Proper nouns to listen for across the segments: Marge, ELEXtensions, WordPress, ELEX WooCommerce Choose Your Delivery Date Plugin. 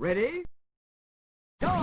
Ready? Go!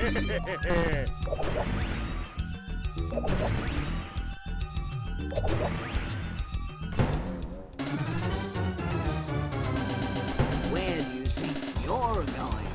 Where do you think you're going?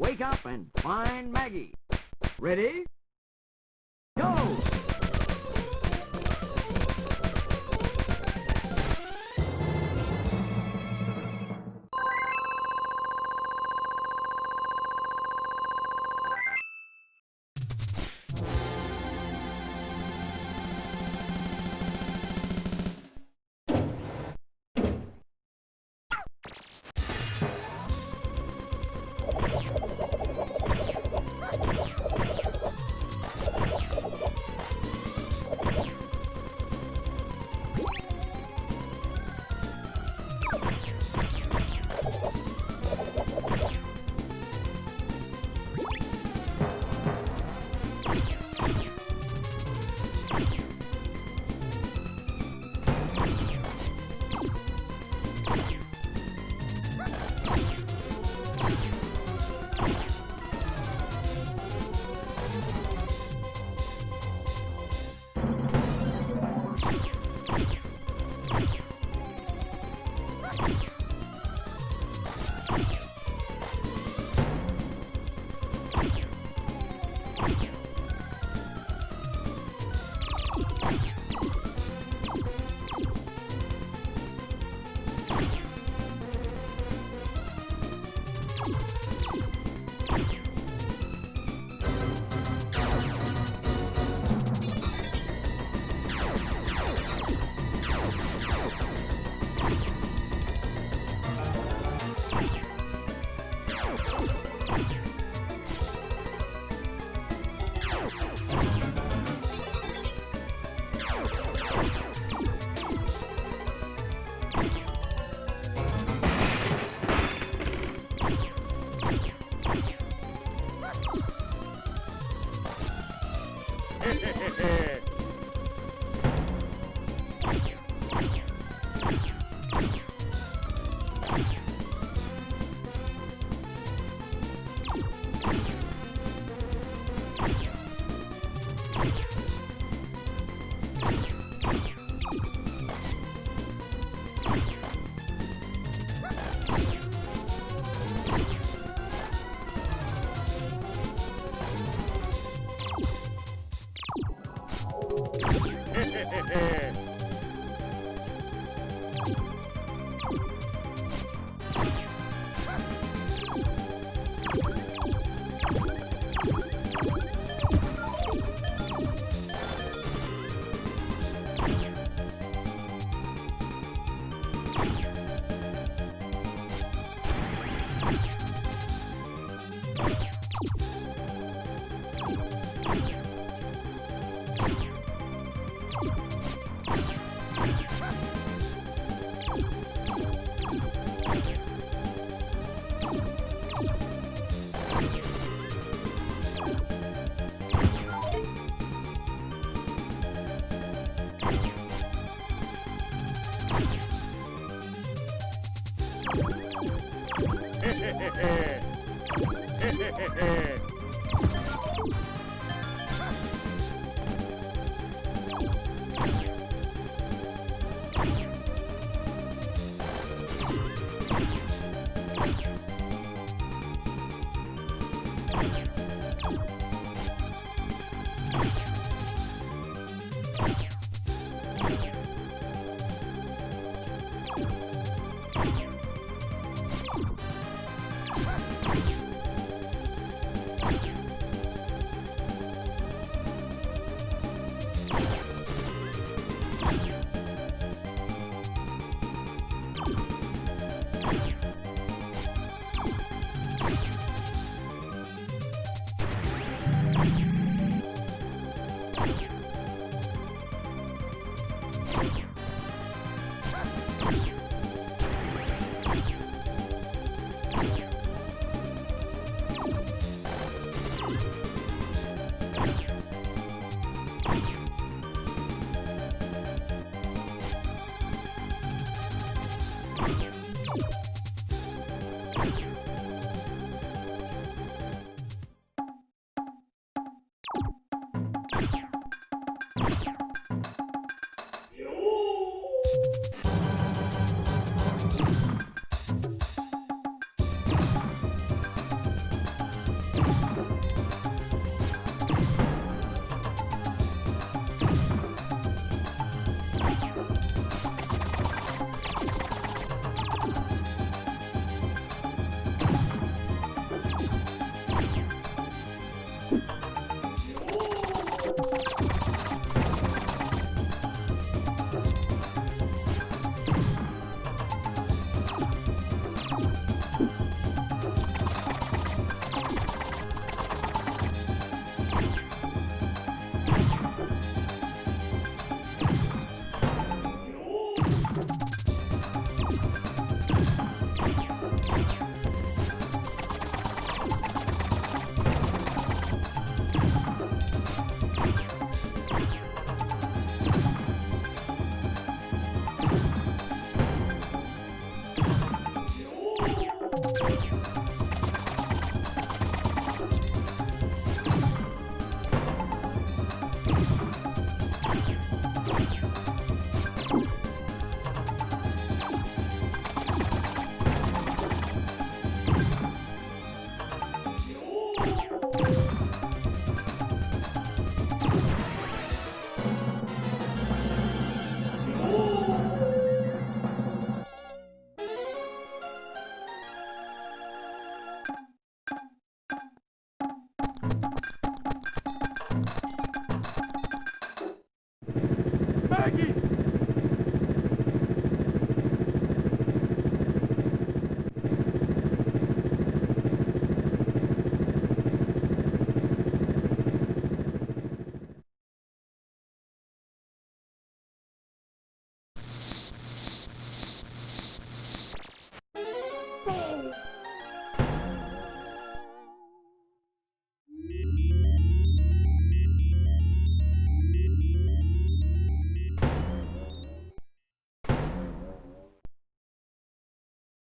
Wake up and find Maggie. Ready? Go!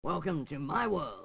Welcome to my world.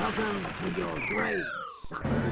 Welcome to your grave, sucker.